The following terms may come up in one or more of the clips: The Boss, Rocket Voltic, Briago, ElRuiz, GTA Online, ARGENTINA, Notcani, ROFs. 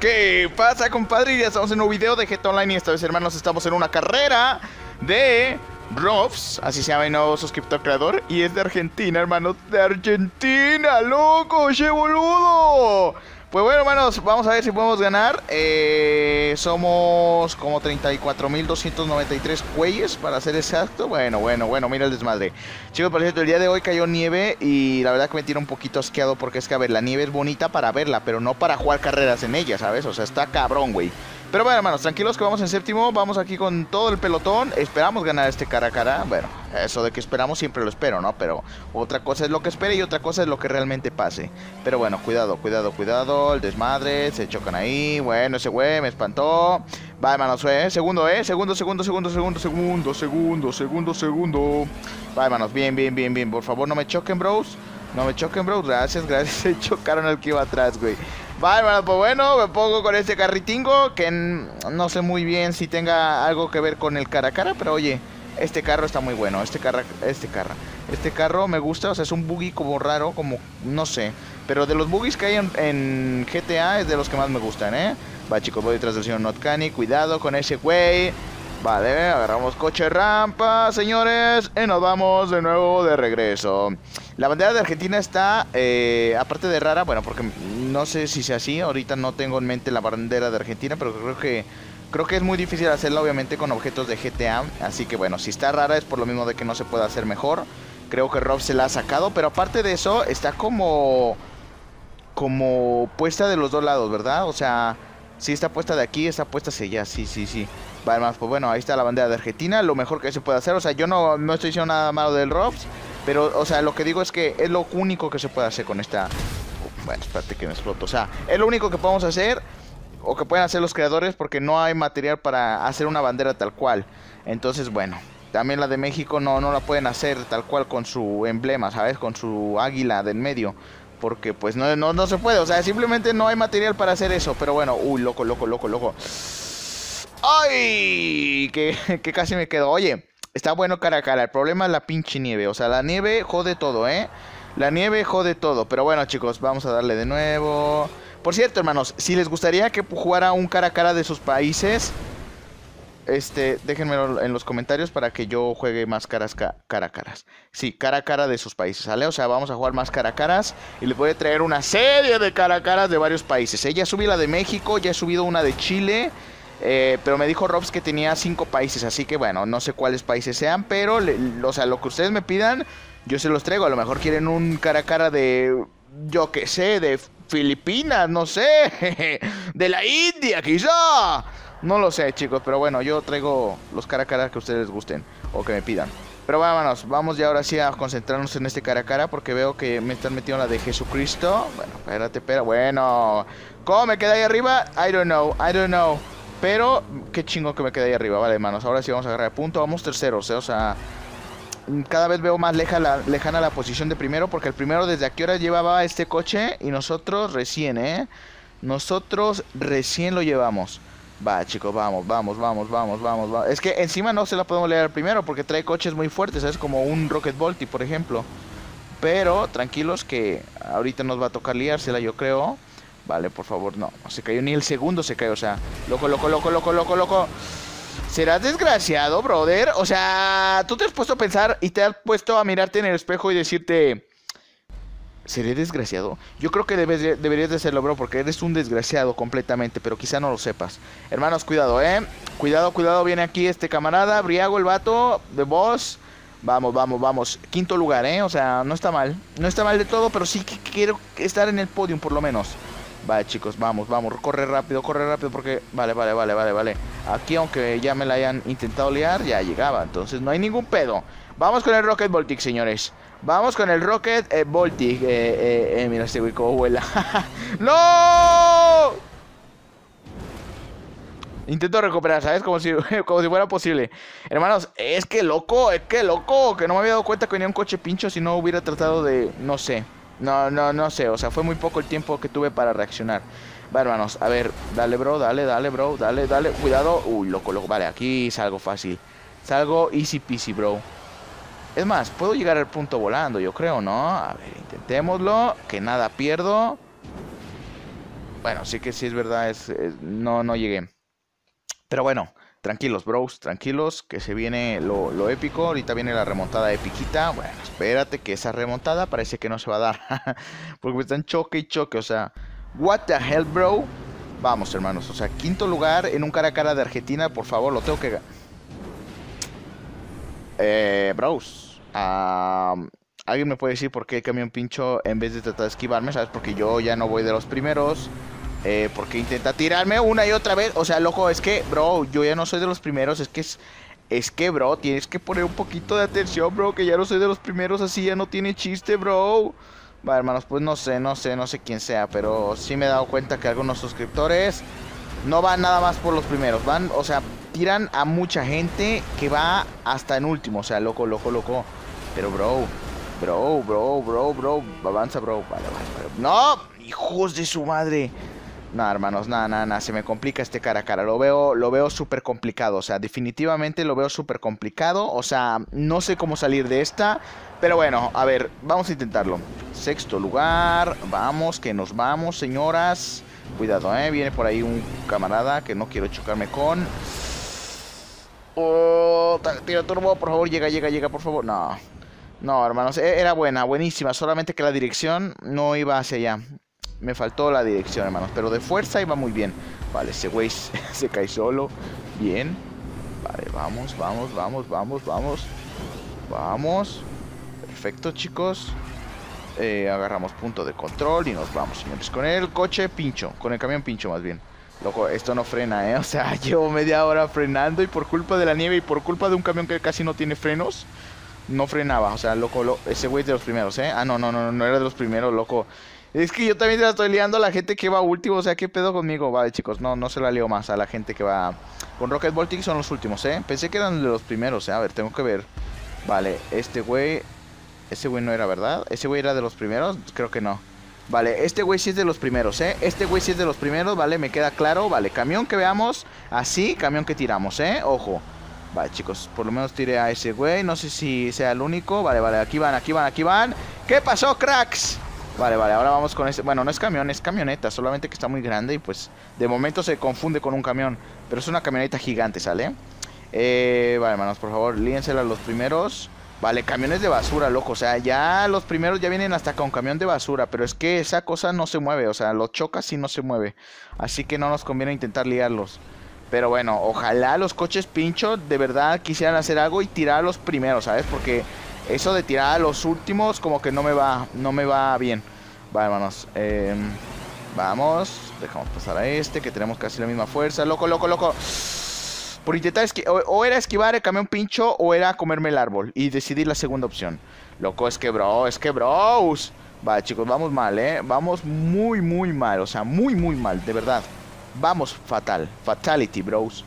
¿Qué pasa, compadre? Ya estamos en un nuevo video de GTA Online y esta vez, hermanos, estamos en una carrera de ROFs. Así se llama el nuevo suscriptor creador. Y es de Argentina, hermanos. ¡De Argentina, loco! ¡Che boludo! Pues bueno, hermanos, vamos a ver si podemos ganar. Somos como 34.293 güeyes, para ser exacto. Bueno, mira el desmadre. Chicos, por cierto, el día de hoy cayó nieve y la verdad que me tiene un poquito asqueado porque es que, a ver, la nieve es bonita para verla, pero no para jugar carreras en ella, ¿sabes? O sea, está cabrón, güey. Pero bueno, hermanos, tranquilos que vamos en séptimo. Vamos aquí con todo el pelotón. Esperamos ganar este cara a cara. Bueno, eso de que esperamos siempre lo espero, ¿no? Pero otra cosa es lo que espere y otra cosa es lo que realmente pase. Pero bueno, cuidado. El desmadre, se chocan ahí. Bueno, ese güey me espantó. Va, hermanos, segundo, segundo. Va, hermanos, bien. Por favor, no me choquen, bros. No me choquen, bro. Gracias. Se chocaron al que iba atrás, güey. Vale, hermano, pues bueno, me pongo con este carritingo. Que no sé muy bien si tenga algo que ver con el cara a cara. Pero oye, este carro está muy bueno. Este carro me gusta. O sea, es un buggy como raro, como no sé. Pero de los buggies que hay en GTA es de los que más me gustan, ¿eh? Va, chicos, voy detrás del señor Notcani. Cuidado con ese güey. Vale, agarramos coche rampa, señores, y nos vamos de nuevo de regreso. La bandera de Argentina está, aparte de rara, bueno, porque no sé si sea así, ahorita no tengo en mente la bandera de Argentina, pero creo que es muy difícil hacerla, obviamente, con objetos de GTA, así que bueno, si está rara es por lo mismo de que no se puede hacer mejor. Creo que Rob se la ha sacado, pero aparte de eso, está como puesta de los dos lados, ¿verdad? O sea, sí está puesta de aquí, está puesta hacia allá, sí. Vale, más, pues bueno, ahí está la bandera de Argentina, lo mejor que se puede hacer. O sea, yo no estoy diciendo nada malo del ROFs, pero, o sea, lo que digo es que es lo único que se puede hacer con esta... Bueno, espérate que me exploto. O sea, es lo único que podemos hacer o que pueden hacer los creadores porque no hay material para hacer una bandera tal cual. Entonces, bueno, también la de México no la pueden hacer tal cual con su emblema, ¿sabes? Con su águila del medio. Porque pues no se puede, o sea, simplemente no hay material para hacer eso. Pero bueno, uy, loco. ¡Ay! Que casi me quedo. Oye, está bueno cara a cara. El problema es la pinche nieve. O sea, la nieve jode todo, ¿eh? La nieve jode todo. Pero bueno, chicos, vamos a darle de nuevo. Por cierto, hermanos, si les gustaría que jugara un cara a cara de sus países, déjenmelo en los comentarios para que yo juegue más cara a caras. Sí, cara a cara de sus países, ¿sale? O sea, vamos a jugar más cara a caras y les voy a traer una serie de cara a caras de varios países, ¿eh? Ya subí la de México, ya he subido una de Chile, pero me dijo Robs que tenía 5 países, así que bueno, no sé cuáles países sean, pero, o sea, lo que ustedes me pidan, yo se los traigo. A lo mejor quieren un cara a cara de, yo qué sé, de Filipinas, no sé, de la India, quizá. No lo sé, chicos, pero bueno, yo traigo los cara a cara que ustedes les gusten o que me pidan. Pero vámonos, vamos ya ahora sí a concentrarnos en este cara a cara porque veo que me están metiendo la de Jesucristo. Bueno, espérate, pero bueno. ¿Cómo me queda ahí arriba? I don't know. Pero qué chingo que me queda ahí arriba. Vale, hermanos, ahora sí vamos a agarrar punto. Vamos terceros, ¿eh? O sea, cada vez veo más lejana la posición de primero porque el primero desde aquí ahora llevaba este coche y nosotros recién, ¿eh? Nosotros recién lo llevamos. Va, chicos, vamos. Es que encima no se la podemos leer primero porque trae coches muy fuertes, ¿sabes? Como un Rocket Voltic, por ejemplo. Pero tranquilos que ahorita nos va a tocar liársela, yo creo. Vale, por favor, no. No se cayó, ni el segundo se cayó, o sea. Loco. ¿Serás desgraciado, brother? O sea, tú te has puesto a pensar y te has puesto a mirarte en el espejo y decirte... ¿Seré desgraciado? Yo creo que deberías de serlo, bro, porque eres un desgraciado completamente, pero quizá no lo sepas. Hermanos, cuidado, ¿eh? Cuidado, viene aquí este camarada, Briago, el vato, The Boss. Vamos. Quinto lugar, ¿eh? O sea, no está mal. No está mal de todo, pero sí que quiero estar en el podium, por lo menos. Vale, chicos, vamos. Corre rápido, porque... Vale. Aquí, aunque ya me la hayan intentado liar, ya llegaba. Entonces, no hay ningún pedo. Vamos con el Rocket Voltic, señores. Vamos con el Rocket Voltic. Mira, este güey como vuela. ¡No! Intento recuperar, ¿sabes? Como si fuera posible. Hermanos, es que loco. Que no me había dado cuenta que venía un coche pincho si no hubiera tratado de... No sé. No sé. O sea, fue muy poco el tiempo que tuve para reaccionar. Vale, hermanos. A ver, dale, bro. Cuidado. Uy, loco. Vale, aquí salgo fácil. Salgo easy peasy, bro. Es más, puedo llegar al punto volando, yo creo, ¿no? A ver, intentémoslo. Que nada pierdo. Bueno, sí que sí es verdad, no llegué. Pero bueno, tranquilos, bros, tranquilos, que se viene lo épico. Ahorita viene la remontada epiquita. Bueno, espérate, que esa remontada parece que no se va a dar. Porque están choque y choque, o sea, what the hell, bro. Vamos, hermanos, o sea, quinto lugar en un cara a cara de Argentina, por favor, lo tengo que ganar. Bros, ¿alguien me puede decir por qué el camión pincho en vez de tratar de esquivarme? ¿Sabes? Porque yo ya no voy de los primeros. Porque intenta tirarme una y otra vez. O sea, loco, es que, bro, yo ya no soy de los primeros. Es que, bro, tienes que poner un poquito de atención, bro, que ya no soy de los primeros. Así ya no tiene chiste, bro. Vale, hermanos, pues no sé quién sea. Pero sí me he dado cuenta que algunos suscriptores no van nada más por los primeros. Van, o sea, tiran a mucha gente que va hasta en último. O sea, loco. Pero, bro. Avanza, bro. Vale. ¡No! ¡Hijos de su madre! Nada, hermanos, nada, se me complica este cara a cara. Lo veo súper complicado, o sea, definitivamente lo veo súper complicado. O sea, no sé cómo salir de esta. Pero bueno, a ver, vamos a intentarlo. Sexto lugar, vamos, que nos vamos, señoras. Cuidado, viene por ahí un camarada que no quiero chocarme con. Oh, tira turbo, por favor, llega, por favor. No, hermanos, era buenísima, solamente que la dirección no iba hacia allá. Me faltó la dirección, hermanos, pero de fuerza iba muy bien. Vale, ese güey se cae solo. Bien. Vale, vamos. Perfecto, chicos. Agarramos punto de control y nos vamos, señores. Con el coche pincho, con el camión pincho más bien. Loco, esto no frena, o sea, llevo media hora frenando y por culpa de la nieve y por culpa de un camión que casi no tiene frenos, no frenaba. O sea, loco, ese güey es de los primeros, Ah, no era de los primeros, loco. Es que yo también te la estoy liando a la gente que va último. O sea, ¿qué pedo conmigo? Vale, chicos, no se la lío más a la gente que va... Con Rocket Voltic son los últimos, Pensé que eran de los primeros, A ver, tengo que ver. Vale, este güey... Ese güey no era, ¿verdad? ¿Ese güey era de los primeros? Creo que no. Vale, este güey sí es de los primeros, Este güey sí es de los primeros, vale, me queda claro. Vale, camión que veamos así, camión que tiramos, Ojo. Vale, chicos, por lo menos tiré a ese güey. No sé si sea el único. Vale, aquí van. ¿Qué pasó, cracks? Vale, ahora vamos con este... Bueno, no es camión, es camioneta. Solamente que está muy grande y pues... De momento se confunde con un camión. Pero es una camioneta gigante, ¿sale? Vale, hermanos, por favor, líensela a los primeros. Vale, camiones de basura, loco. O sea, ya los primeros ya vienen hasta con camión de basura. Pero es que esa cosa no se mueve. O sea, lo chocas y no se mueve. Así que no nos conviene intentar liarlos. Pero bueno, ojalá los coches pincho de verdad quisieran hacer algo y tirar a los primeros, ¿sabes? Porque... Eso de tirar a los últimos como que no me va bien. Vale, hermanos. Vamos. Dejamos pasar a este que tenemos casi la misma fuerza. Loco. Por intentar o era esquivar el camión pincho o era comerme el árbol. Y decidir la segunda opción. Loco, es que bros. Vale, chicos, vamos mal, Vamos muy mal. O sea, muy mal, de verdad. Vamos fatal. Fatality, bros.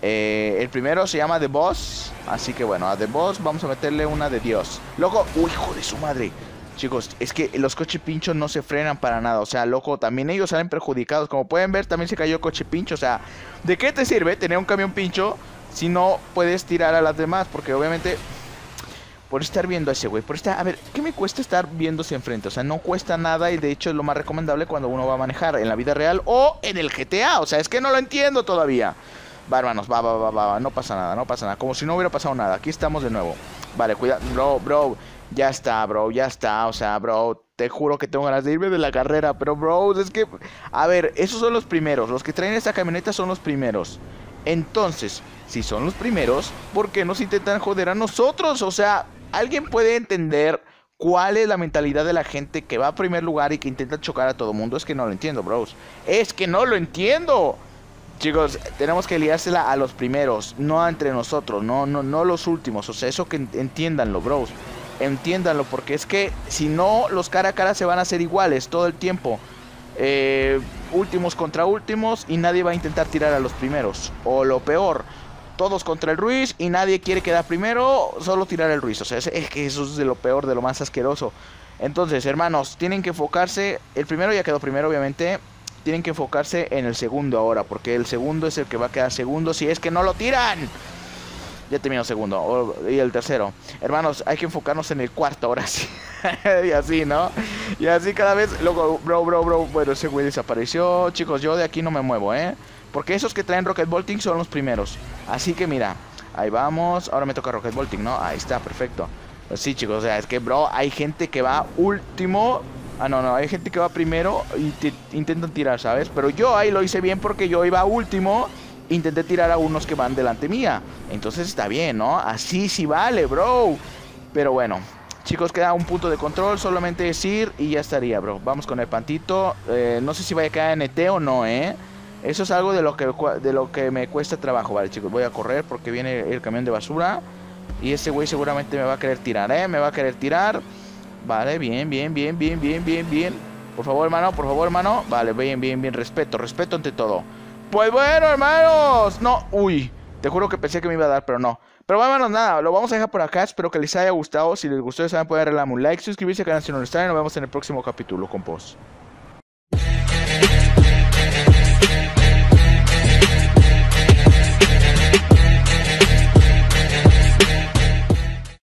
El primero se llama The Boss. Así que bueno, a The Boss vamos a meterle una de Dios. Loco, uy, hijo de su madre. Chicos, es que los coches pinchos no se frenan para nada. O sea, loco, también ellos salen perjudicados. Como pueden ver, también se cayó el coche pincho. O sea, ¿de qué te sirve tener un camión pincho si no puedes tirar a las demás? Porque obviamente... Por estar viendo a ese güey, a ver, ¿qué me cuesta estar viéndose enfrente? O sea, no cuesta nada y de hecho es lo más recomendable cuando uno va a manejar en la vida real o en el GTA. O sea, es que no lo entiendo todavía. Va, hermanos, va, no pasa nada, como si no hubiera pasado nada, aquí estamos de nuevo. Vale, cuidado, bro, ya está, o sea, bro, te juro que tengo ganas de irme de la carrera, pero bro, es que, a ver, esos son los primeros, los que traen esta camioneta son los primeros. Entonces, si son los primeros, ¿por qué nos intentan joder a nosotros? O sea, ¿alguien puede entender cuál es la mentalidad de la gente que va a primer lugar y que intenta chocar a todo mundo? Es que no lo entiendo, bros, es que no lo entiendo. Chicos, tenemos que liársela a los primeros, no entre nosotros, no los últimos. O sea, eso que entiéndanlo, bros. Entiéndanlo, porque es que si no, los cara a cara se van a hacer iguales todo el tiempo. Últimos contra últimos y nadie va a intentar tirar a los primeros. O lo peor, todos contra el Ruiz y nadie quiere quedar primero, solo tirar el Ruiz. O sea, es que eso es de lo peor, de lo más asqueroso. Entonces, hermanos, tienen que enfocarse. El primero ya quedó primero, obviamente. Tienen que enfocarse en el segundo ahora, porque el segundo es el que va a quedar segundo si es que no lo tiran. Ya terminó segundo. Y el tercero. Hermanos, hay que enfocarnos en el cuarto ahora sí. Y así, ¿no? Y así cada vez. Luego, bro. Bueno, ese güey desapareció. Chicos, yo de aquí no me muevo, ¿eh? Porque esos que traen Rocket Voltic son los primeros. Así que mira. Ahí vamos. Ahora me toca Rocket Voltic, ¿no? Ahí está, perfecto. Pues sí, chicos. O sea, es que, bro, hay gente que va último. Ah, no, hay gente que va primero y te intentan tirar, ¿sabes? Pero yo ahí lo hice bien porque yo iba último. Intenté tirar a unos que van delante mía. Entonces está bien, ¿no? Así sí vale, bro. Pero bueno, chicos, queda un punto de control. Solamente es ir y ya estaría, bro. Vamos con el pantito. No sé si vaya a quedar NT o no, ¿eh? Eso es algo de lo que me cuesta trabajo. Vale, chicos, voy a correr porque viene el camión de basura. Y ese güey seguramente me va a querer tirar, ¿eh? Me va a querer tirar. Vale, bien. Por favor, hermano. Vale, bien. Respeto ante todo. Pues bueno, hermanos. No, uy. Te juro que pensé que me iba a dar, pero no. Pero bueno, hermanos, nada. Lo vamos a dejar por acá. Espero que les haya gustado. Si les gustó, ya saben, pueden regalarme un like, suscribirse al canal si no lo están. Y nos vemos en el próximo capítulo, compos.